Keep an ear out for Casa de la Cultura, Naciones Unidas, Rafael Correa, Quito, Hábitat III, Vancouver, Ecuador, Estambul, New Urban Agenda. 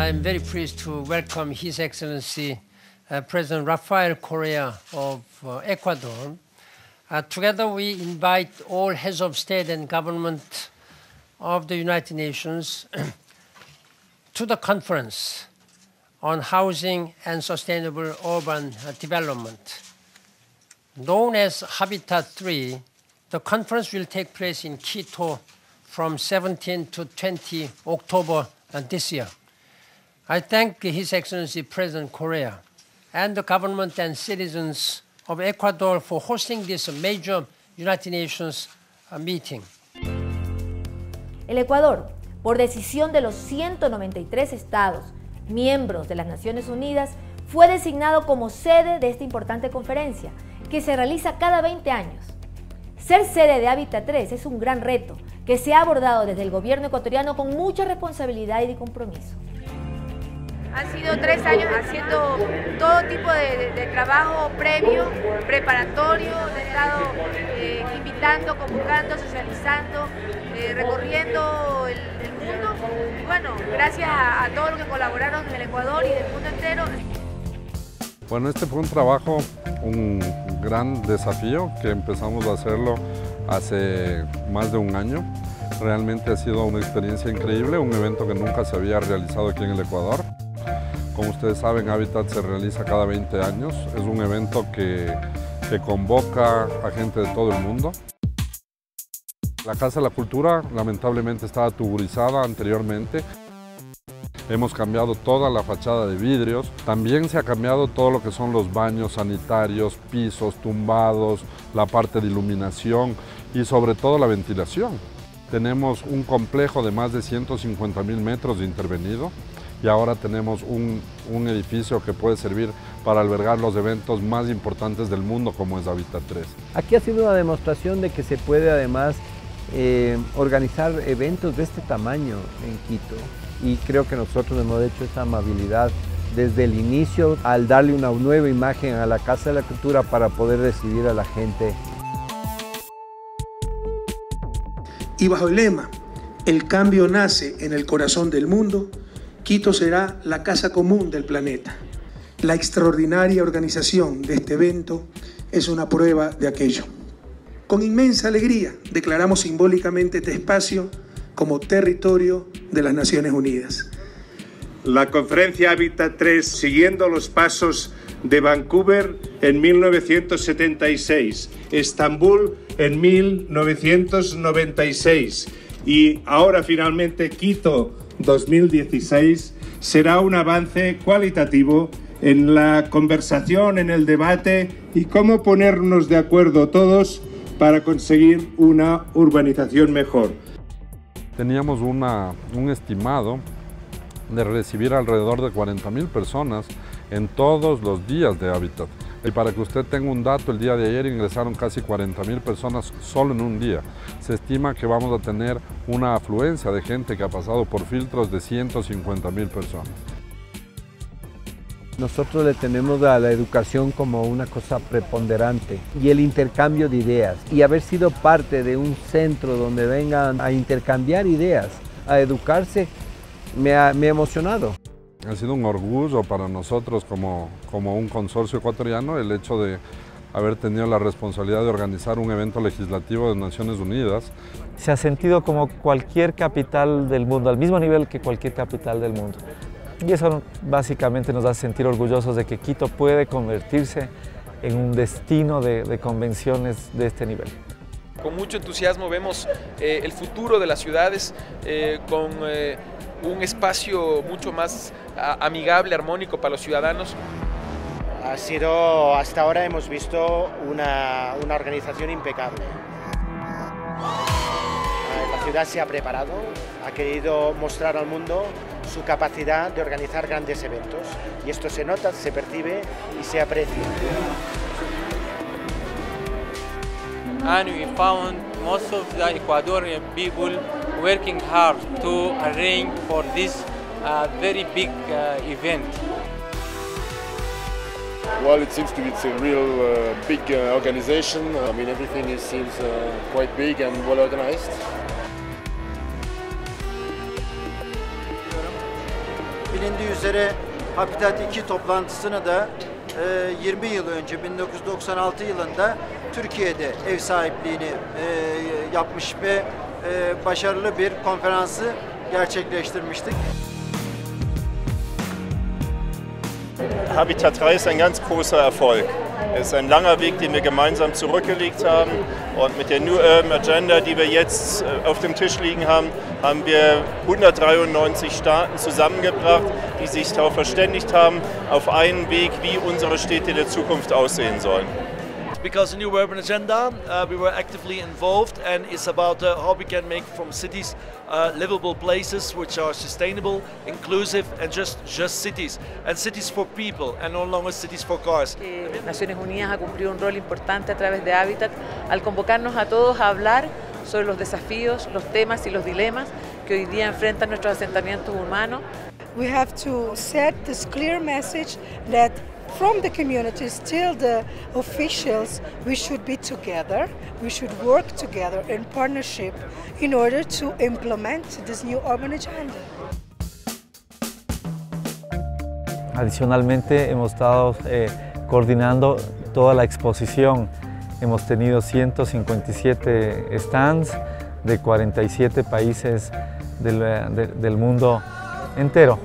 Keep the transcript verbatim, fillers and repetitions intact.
I'm very pleased to welcome His Excellency uh, President Rafael Correa of uh, Ecuador. Uh, together we invite all heads of state and government of the United Nations to the conference on housing and sustainable urban development. Known as Habitat three, the conference will take place in Quito from seventeenth to twentieth October this year. I thank His Excellency President Correa and the government and citizens of Ecuador for hosting this major United Nations meeting. El Ecuador, por decisión de los ciento noventa y tres estados, miembros de las Naciones Unidas, fue designado como sede de esta importante conferencia, que se realiza cada veinte años. Ser sede de Hábitat tres es un gran reto que se ha abordado desde el gobierno ecuatoriano con mucha responsabilidad y compromiso. Han sido tres años haciendo todo tipo de, de, de trabajo previo, preparatorio, he estado eh, invitando, convocando, socializando, eh, recorriendo el, el mundo. Y bueno, gracias a, a todos los que colaboraron del Ecuador y del mundo entero. Bueno, este fue un trabajo, un gran desafío que empezamos a hacerlo hace más de un año. Realmente ha sido una experiencia increíble, un evento que nunca se había realizado aquí en el Ecuador. Como ustedes saben, Hábitat se realiza cada veinte años. Es un evento que, que convoca a gente de todo el mundo. La Casa de la Cultura lamentablemente estaba tuburizada anteriormente. Hemos cambiado toda la fachada de vidrios. También se ha cambiado todo lo que son los baños sanitarios, pisos tumbados, la parte de iluminación y sobre todo la ventilación. Tenemos un complejo de más de ciento cincuenta mil metros de intervenido y ahora tenemos un, un edificio que puede servir para albergar los eventos más importantes del mundo como es Hábitat tres. Aquí ha sido una demostración de que se puede además eh, organizar eventos de este tamaño en Quito. Y creo que nosotros hemos hecho esa amabilidad desde el inicio al darle una nueva imagen a la Casa de la Cultura para poder recibir a la gente. Y bajo el lema, el cambio nace en el corazón del mundo, Quito será la casa común del planeta. La extraordinaria organización de este evento es una prueba de aquello. Con inmensa alegría declaramos simbólicamente este espacio como territorio de las Naciones Unidas. La conferencia Hábitat tres, siguiendo los pasos de Vancouver en mil novecientos setenta y seis, Estambul en mil novecientos noventa y seis y ahora finalmente Quito dos mil dieciséis, será un avance cualitativo en la conversación, en el debate y cómo ponernos de acuerdo todos para conseguir una urbanización mejor. Teníamos una, un estimado de recibir alrededor de cuarenta mil personas en todos los días de Hábitat. Y para que usted tenga un dato, el día de ayer ingresaron casi cuarenta mil personas solo en un día. Se estima que vamos a tener una afluencia de gente que ha pasado por filtros de ciento cincuenta mil personas. Nosotros le tenemos a la educación como una cosa preponderante y el intercambio de ideas y haber sido parte de un centro donde vengan a intercambiar ideas, a educarse, me ha, me ha emocionado. Ha sido un orgullo para nosotros como, como un consorcio ecuatoriano el hecho de haber tenido la responsabilidad de organizar un evento legislativo de Naciones Unidas. Se ha sentido como cualquier capital del mundo, al mismo nivel que cualquier capital del mundo. Y eso básicamente nos hace sentir orgullosos de que Quito puede convertirse en un destino de, de convenciones de este nivel. Con mucho entusiasmo vemos eh, el futuro de las ciudades eh, con eh, un espacio mucho más a, amigable, armónico para los ciudadanos. Ha sido, hasta ahora hemos visto una, una organización impecable. La ciudad se ha preparado, ha querido mostrar al mundo su capacidad de organizar grandes eventos. Y esto se nota, se percibe y se aprecia. And we found most of the Ecuadorian people working hard to arrange for this uh, very big uh, event. Well, it seems to be it's a real uh, big uh, organization. I mean, everything is, seems uh, quite big and well organized. bilindiği üzere Habitat iki toplantısını da yirmi yıl önce bin dokuz yüz doksan altı yılında Türkiye'de ev sahipliğini yapmış ve başarılı bir konferansı gerçekleştirmiştik. Habitat drei ist ein ganz großer Erfolg. Es ist ein langer Weg, den wir gemeinsam zurückgelegt haben. Und mit der New Urban Agenda, die wir jetzt auf dem Tisch liegen haben, haben wir hundertdreiundneunzig Staaten zusammengebracht, die sich darauf verständigt haben, auf einen Weg, wie unsere Städte der Zukunft aussehen sollen. Because the New Urban Agenda, uh, we were actively involved, and it's about uh, how we can make from cities uh, livable places which are sustainable, inclusive and just, just cities. And cities for people and no longer cities for cars. Eh, Naciones Unidas ha cumplido un rol importante a través de Hábitat al convocarnos a todos a hablar sobre los desafíos, los temas y los dilemas que hoy día enfrentan nuestros asentamientos humanos. We have to set this clear message that from the communities till the officials, we should be together, we should work together in partnership in order to implement this new urban agenda. Adicionalmente, hemos estado eh, coordinando toda la exposición. Hemos tenido ciento cincuenta y siete stands de cuarenta y siete países del, de, del mundo entero.